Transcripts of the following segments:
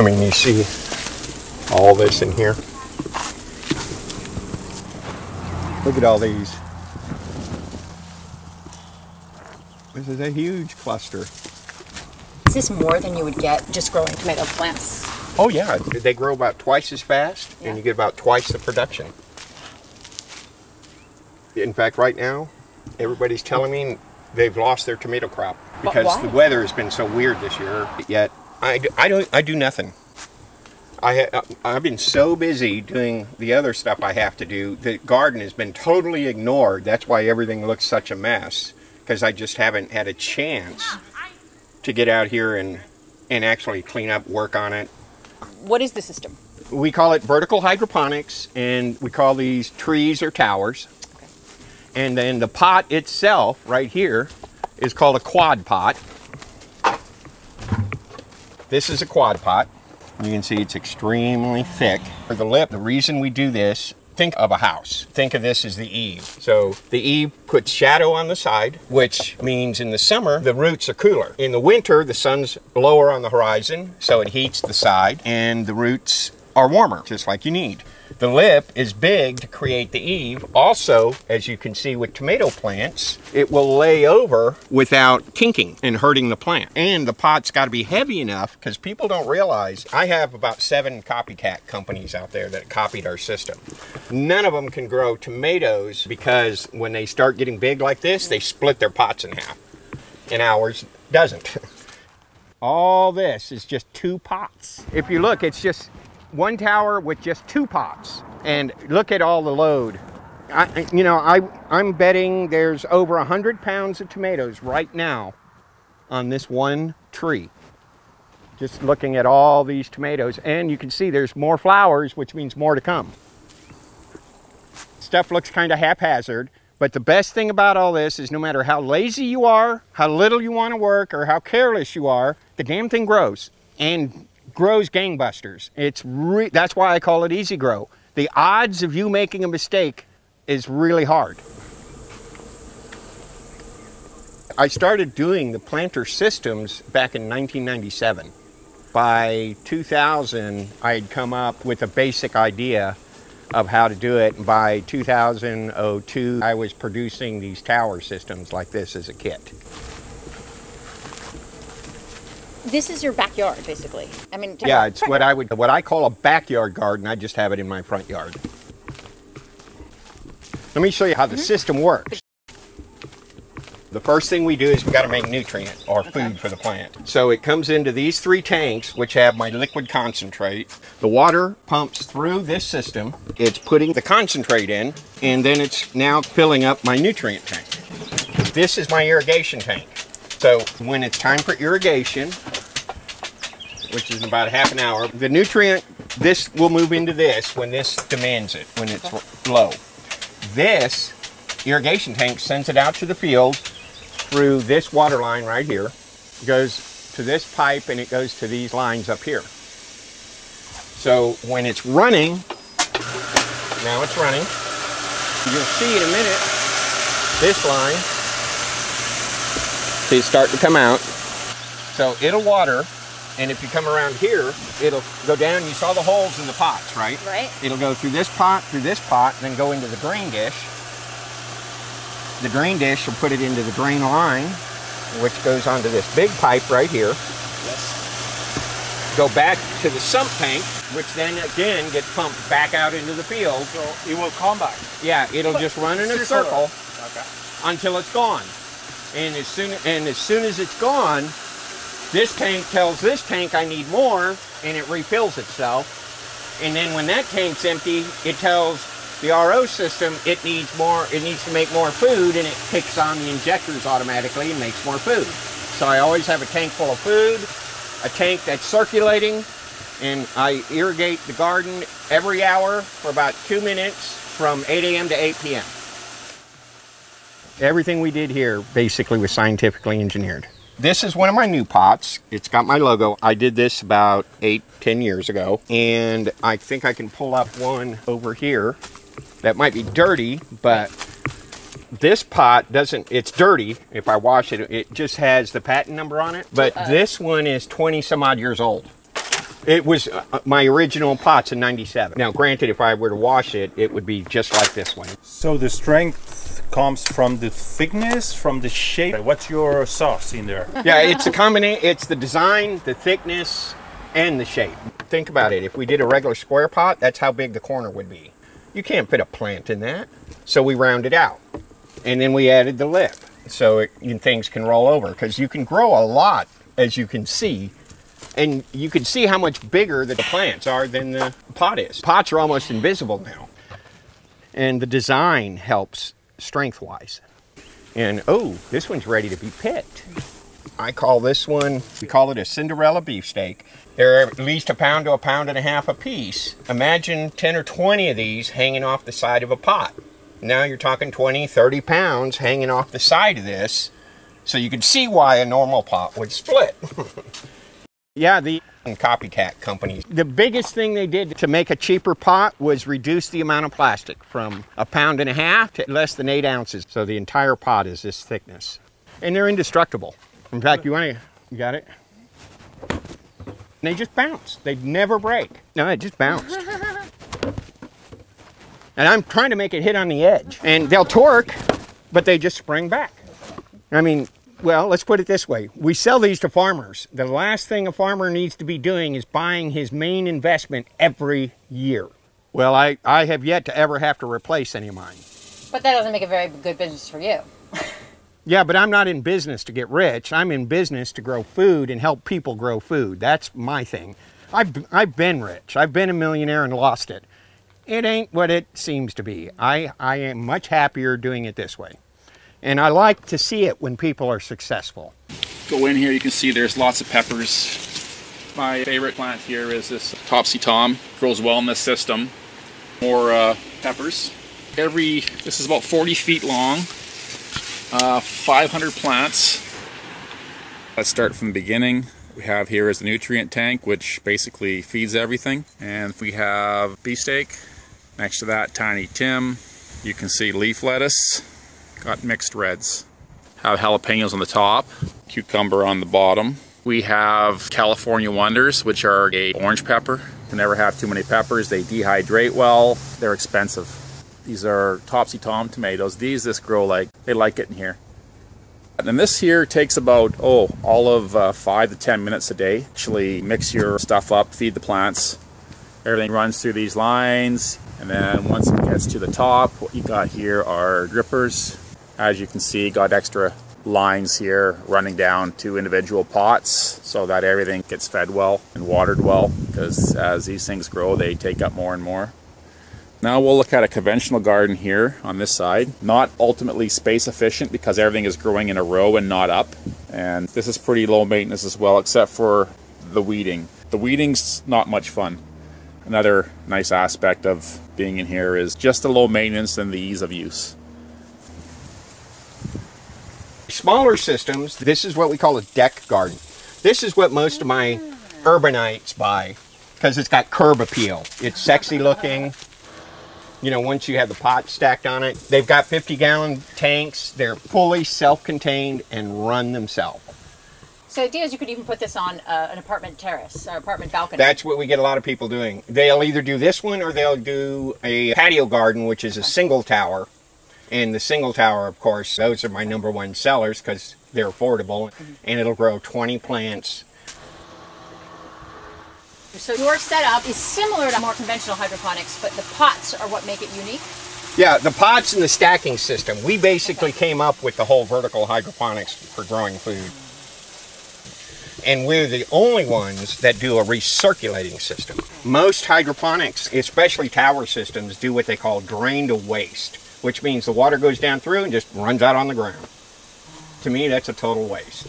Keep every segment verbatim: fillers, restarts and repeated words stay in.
I mean, you see all this in here. Look at all these. This is a huge cluster. Is this more than you would get just growing tomato plants? Oh yeah, they grow about twice as fast, yeah. And you get about twice the production. In fact, right now, everybody's telling me they've lost their tomato crop because the weather has been so weird this year. Yet I do, I do, I do nothing. I ha I've been so busy doing the other stuff I have to do. The garden has been totally ignored. That's why everything looks such a mess, because I just haven't had a chance to get out here and and actually clean up, work on it. What is the system? We call it vertical hydroponics, and we call these trees or towers. Okay. And then the pot itself right here is called a quad pot. This is a quad pot. You can see it's extremely thick. For the lip, the reason we do this, think of a house. Think of this as the eave. So the eave puts shadow on the side, which means in the summer, the roots are cooler. In the winter, the sun's lower on the horizon, so it heats the side, and the roots are warmer, just like you need. The lip is big to create the eave. Also, as you can see with tomato plants, it will lay over without kinking and hurting the plant. And the pot's got to be heavy enough, because people don't realize I have about seven copycat companies out there that copied our system. None of them can grow tomatoes because when they start getting big like this, they split their pots in half, and ours doesn't. All this is just two pots. If you look, it's just one tower with just two pots, and look at all the load. I, you know, I, I'm betting there's over one hundred pounds of tomatoes right now on this one tree. Just looking at all these tomatoes, and you can see there's more flowers, which means more to come. Stuff looks kind of haphazard, but the best thing about all this is no matter how lazy you are, how little you want to work, or how careless you are, the damn thing grows. And grows gangbusters. It's re that's why I call it EZGro. The odds of you making a mistake is really hard. I started doing the planter systems back in nineteen ninety-seven. By two thousand, I had come up with a basic idea of how to do it. By two thousand two, I was producing these tower systems like this as a kit. This is your backyard, basically. I mean, yeah, it's what I would, what I call a backyard garden. I just have it in my front yard. Let me show you how the mm-hmm. system works. The first thing we do is we got to make nutrient or food okay. for the plant. So it comes into these three tanks, which have my liquid concentrate. The water pumps through this system. It's putting the concentrate in, and then it's now filling up my nutrient tank. This is my irrigation tank. So when it's time for irrigation, which is in about half an hour, the nutrient, this will move into this when this demands it, when it's okay. low. This irrigation tank sends it out to the field through this water line right here. It goes to this pipe and it goes to these lines up here. So when it's running, now it's running, you'll see in a minute this line is starting to come out. So it'll water, and if you come around here, it'll go down. You saw the holes in the pots, right? Right. It'll go through this pot, through this pot, and then go into the grain dish. The grain dish will put it into the grain line, which goes onto this big pipe right here. Yes. Go back to the sump tank, which then again gets pumped back out into the field. So it will come back. Yeah, it'll but just run in a circle, circle okay. until it's gone. And as soon and as soon as it's gone, this tank tells this tank I need more, and it refills itself. And then when that tank's empty, it tells the R O system it needs more, it needs to make more food, and it kicks on the injectors automatically and makes more food. So I always have a tank full of food, a tank that's circulating, and I irrigate the garden every hour for about two minutes from eight A M to eight P M Everything we did here basically was scientifically engineered. This is one of my new pots. It's got my logo. I did this about eight, ten years ago. And I think I can pull up one over here that might be dirty, but this pot doesn't, it's dirty. If I wash it, it just has the patent number on it. But uh, this one is twenty some odd years old. It was uh, my original pots in ninety-seven. Now granted, if I were to wash it, it would be just like this one. So the strength comes from the thickness, from the shape. What's your sauce in there? Yeah, it's a combination. It's the design, the thickness, and the shape. Think about it. If we did a regular square pot, that's how big the corner would be. You can't fit a plant in that. So we rounded out. And then we added the lip so it, and things can roll over, because you can grow a lot, as you can see. And you can see how much bigger the plants are than the pot is. Pots are almost invisible now. And the design helps strength-wise. And oh, this one's ready to be picked. I call this one, we call it a Cinderella beef steak. They're at least a pound to a pound and a half a piece. Imagine ten or twenty of these hanging off the side of a pot. Now you're talking twenty, thirty pounds hanging off the side of this. So you can see why a normal pot would split. Yeah, the copycat companies. The biggest thing they did to make a cheaper pot was reduce the amount of plastic from a pound and a half to less than eight ounces. So the entire pot is this thickness. And they're indestructible. In fact, you want to, you got it? And they just bounce. They'd never break. No, it just bounced. And I'm trying to make it hit on the edge. And they'll torque, but they just spring back. I mean, well, let's put it this way. We sell these to farmers. The last thing a farmer needs to be doing is buying his main investment every year. Well, I, I have yet to ever have to replace any of mine. But that doesn't make a very good business for you. Yeah, but I'm not in business to get rich. I'm in business to grow food and help people grow food. That's my thing. I've, I've been rich. I've been a millionaire and lost it. It ain't what it seems to be. I, I am much happier doing it this way. And I like to see it when people are successful. Go in here, you can see there's lots of peppers. My favorite plant here is this Topsy Tom. Grows well in this system. More uh, peppers. Every, this is about forty feet long. Uh, five hundred plants. Let's start from the beginning. What we have here is the nutrient tank, which basically feeds everything. And we have beefsteak. Next to that, Tiny Tim. You can see leaf lettuce. Got mixed reds. Have jalapenos on the top, cucumber on the bottom. We have California Wonders, which are a orange pepper. You never have too many peppers. They dehydrate well. They're expensive. These are Topsy Tom tomatoes. These this grow like, they like it in here. And then this here takes about, oh, all of uh, five to ten minutes a day. Actually mix your stuff up, feed the plants. Everything runs through these lines. And then once it gets to the top, what you got here are drippers. As you can see, got extra lines here running down to individual pots so that everything gets fed well and watered well, because as these things grow, they take up more and more. Now we'll look at a conventional garden here on this side. Not ultimately space efficient because everything is growing in a row and not up. And this is pretty low maintenance as well, except for the weeding. The weeding's not much fun. Another nice aspect of being in here is just the low maintenance and the ease of use. Smaller systems, this is what we call a deck garden. This is what most of my urbanites buy because it's got curb appeal. It's sexy looking. You know, once you have the pot stacked on it, they've got fifty gallon tanks. They're fully self-contained and run themselves. So the idea is you could even put this on uh, an apartment terrace or apartment balcony. That's what we get a lot of people doing. They'll either do this one or they'll do a patio garden, which is a single tower. And the single tower, of course, those are my number one sellers because they're affordable. Mm-hmm. And it'll grow twenty plants. So your setup is similar to more conventional hydroponics, but the pots are what make it unique? Yeah, the pots and the stacking system. We basically okay. came up with the whole vertical hydroponics for growing food. And we're the only ones that do a recirculating system. Most hydroponics, especially tower systems, do what they call drain to waste, which means the water goes down through and just runs out on the ground. To me, that's a total waste.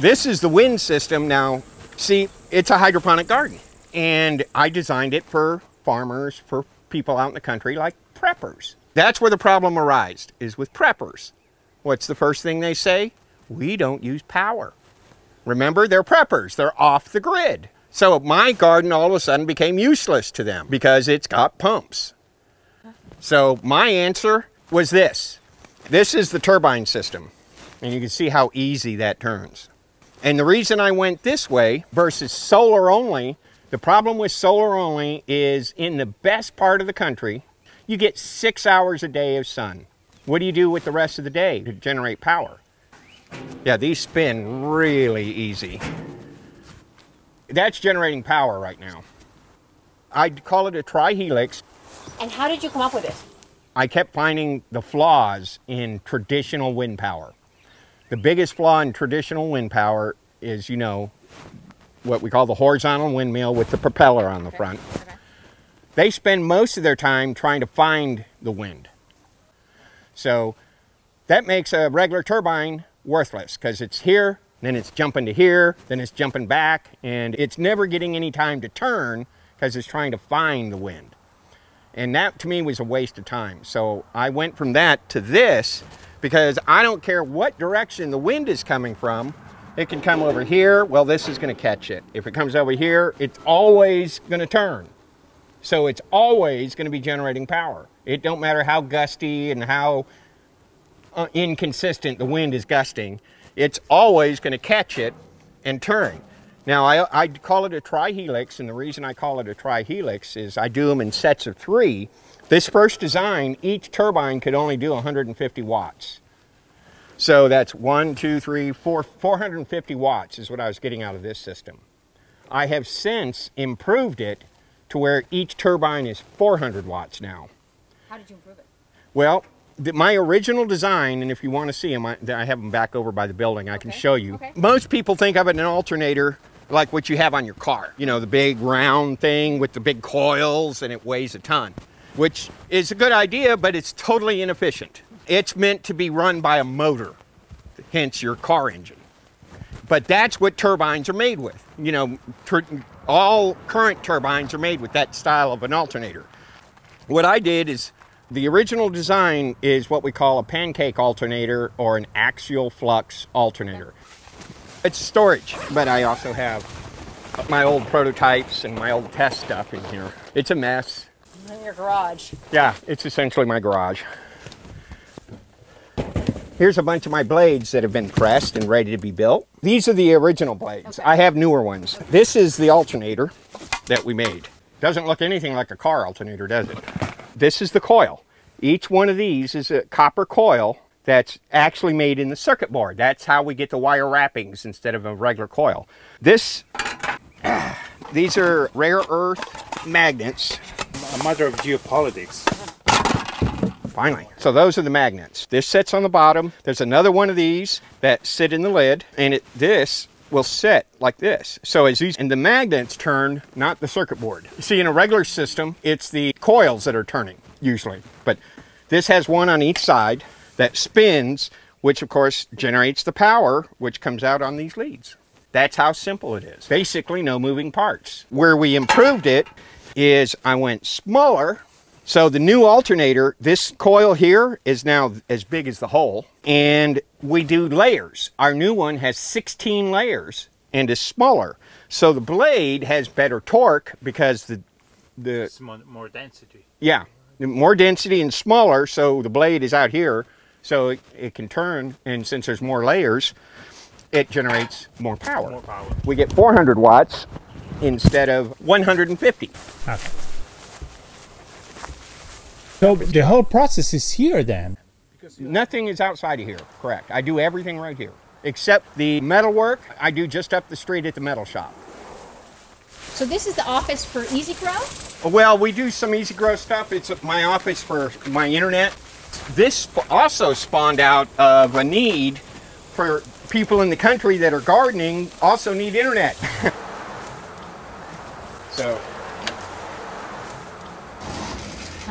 This is the wind system. Now, see, it's a hydroponic garden. And I designed it for farmers, for people out in the country like preppers. That's where the problem arises, is with preppers. What's the first thing they say? We don't use power. Remember, they're preppers. They're off the grid. So my garden all of a sudden became useless to them because it's got pumps. So my answer was this. This is the turbine system. And you can see how easy that turns. And the reason I went this way versus solar only, the problem with solar only is in the best part of the country, you get six hours a day of sun. What do you do with the rest of the day to generate power? Yeah, these spin really easy. That's generating power right now. I'd call it a tri-helix. And how did you come up with this? I kept finding the flaws in traditional wind power. The biggest flaw in traditional wind power is, you know, what we call the horizontal windmill with the propeller on the okay. front. Okay. They spend most of their time trying to find the wind. So that makes a regular turbine worthless because it's here, then it's jumping to here, then it's jumping back, and it's never getting any time to turn because it's trying to find the wind. And that to me was a waste of time. So I went from that to this because I don't care what direction the wind is coming from. It can come over here, well, this is gonna catch it. If it comes over here, it's always gonna turn. So it's always gonna be generating power. It don't matter how gusty and how uh, inconsistent the wind is gusting, it's always gonna catch it and turn. Now, I, I call it a tri-helix, and the reason I call it a tri-helix is I do them in sets of three. This first design, each turbine could only do one hundred fifty watts. So that's one, two, three, four, four hundred fifty watts is what I was getting out of this system. I have since improved it to where each turbine is four hundred watts now. How did you improve it? Well, the, my original design, and if you want to see them, I, I have them back over by the building. I okay. can show you. Okay. Most people think of it an alternator like what you have on your car. You know, the big round thing with the big coils, and it weighs a ton, which is a good idea, but it's totally inefficient. It's meant to be run by a motor, hence your car engine. But that's what turbines are made with. You know, all current turbines are made with that style of an alternator. What I did is, the original design is what we call a pancake alternator or an axial flux alternator. It's storage, but I also have my old prototypes and my old test stuff in here. It's a mess. In your garage. Yeah, it's essentially my garage. Here's a bunch of my blades that have been pressed and ready to be built. These are the original blades. Okay. I have newer ones. Okay. This is the alternator that we made. Doesn't look anything like a car alternator, does it? This is the coil. Each one of these is a copper coil that's actually made in the circuit board. That's how we get the wire wrappings instead of a regular coil. This, these are rare earth magnets. A matter of geopolitics. Finally. So those are the magnets. This sits on the bottom. There's another one of these that sit in the lid, and it, this will sit like this. So as these, and the magnets turn, not the circuit board. See, in a regular system, it's the coils that are turning usually, but this has one on each side that spins, which of course generates the power, which comes out on these leads. That's how simple it is. Basically no moving parts. Where we improved it is I went smaller. So the new alternator, this coil here is now as big as the hole, and we do layers. Our new one has sixteen layers and is smaller. So the blade has better torque because the... the it's more, more density. Yeah, more density and smaller, so the blade is out here, so it, it can turn, and since there's more layers, it generates more power. More power. We get four hundred watts instead of one hundred fifty. Okay. So the whole process is here then? Nothing is outside of here, correct. I do everything right here, except the metal work I do just up the street at the metal shop. So this is the office for EZGro? Well, we do some EZGro stuff. It's my office for my internet. This also spawned out of a need for people in the country that are gardening also need internet. So.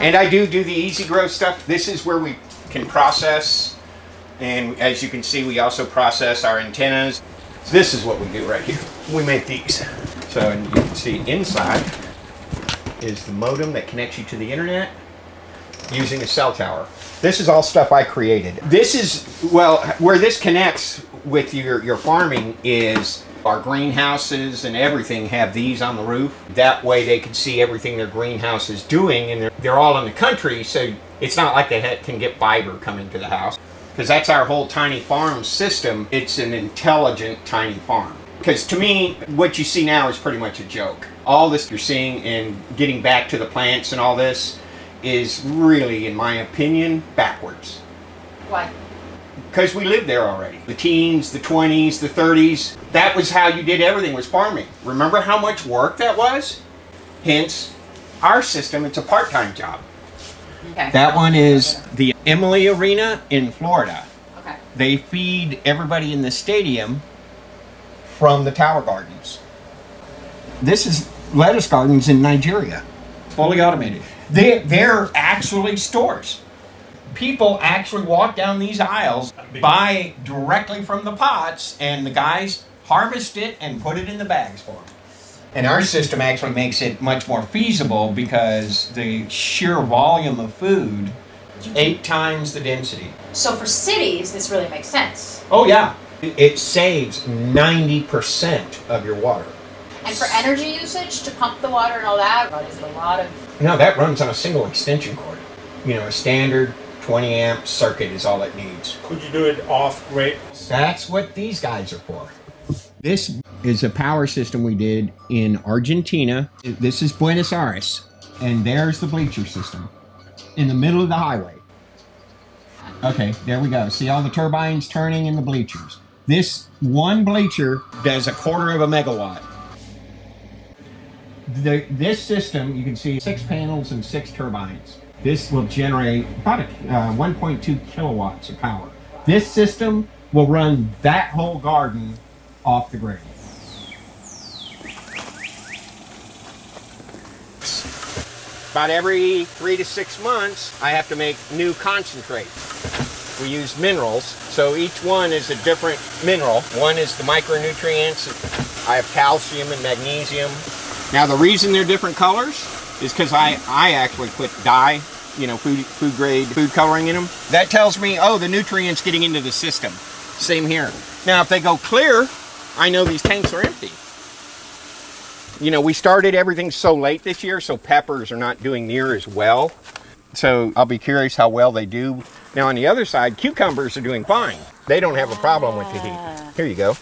And I do do the EZGro stuff. This is where we can process, and as you can see, we also process our antennas. This is what we do right here. We make these. So and you can see inside is the modem that connects you to the internet using a cell tower. This is all stuff I created. This is, well, where this connects with your, your farming is our greenhouses and everything have these on the roof. That way they can see everything their greenhouse is doing, and they're, they're all in the country, so it's not like they can get fiber coming to the house. because that's our whole tiny farm system. It's an intelligent tiny farm. Because to me, what you see now is pretty much a joke. All this you're seeing and getting back to the plants and all this is really, in my opinion, backwards. Why? Because we lived there already. The teens, the twenties, the thirties, that was how you did everything, was farming. Remember how much work that was? Hence, our system, it's a part-time job. Okay. That one is the Emily Arena in Florida. Okay. They feed everybody in the stadium from the Tower Gardens. This is lettuce gardens in Nigeria. Fully automated. They, they're actually stores. People actually walk down these aisles, buy directly from the pots, and the guys harvest it and put it in the bags for them. And our system actually makes it much more feasible because the sheer volume of food, eight times the density. So for cities, this really makes sense. Oh yeah. It saves ninety percent of your water. And for energy usage, to pump the water and all that, that is a lot of... No, that runs on a single extension cord. You know, a standard twenty amp circuit is all it needs. Could you do it off-grid? That's what these guys are for. This is a power system we did in Argentina. This is Buenos Aires. And there's the bleacher system in the middle of the highway. Okay, there we go. See all the turbines turning in the bleachers. This one bleacher does a quarter of a megawatt. The, this system, you can see six panels and six turbines. This will generate about uh, one point two kilowatts of power. This system will run that whole garden off the grid. About every three to six months, I have to make new concentrate. We use minerals, so each one is a different mineral. One is the micronutrients. I have calcium and magnesium. Now the reason they're different colors is because I, I actually put dye, you know, food, food grade food coloring in them. That tells me, oh, the nutrients getting into the system. Same here. Now if they go clear, I know these tanks are empty. You know, we started everything so late this year, so peppers are not doing near as well. So I'll be curious how well they do. Now on the other side, cucumbers are doing fine. They don't have a problem with the heat. Here you go.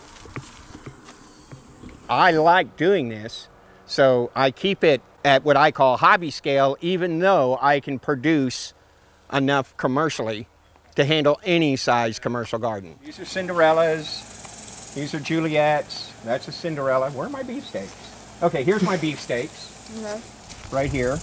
I like doing this. So I keep it at what I call hobby scale, even though I can produce enough commercially to handle any size commercial garden. These are Cinderellas, these are Juliets, that's a Cinderella. Where are my beefsteaks? Okay, here's my beefsteaks, mm-hmm. right here.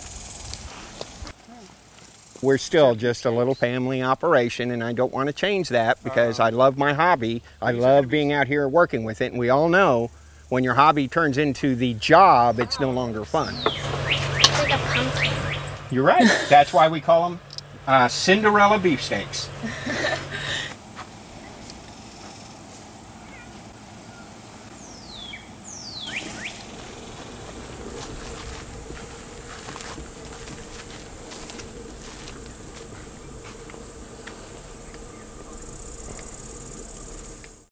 We're still just a little family operation, and I don't want to change that because uh-huh. I love my hobby. I love being out here working with it, and we all know when your hobby turns into the job, it's no longer fun. It's like a pumpkin. You're right. That's why we call them uh, Cinderella beef steaks.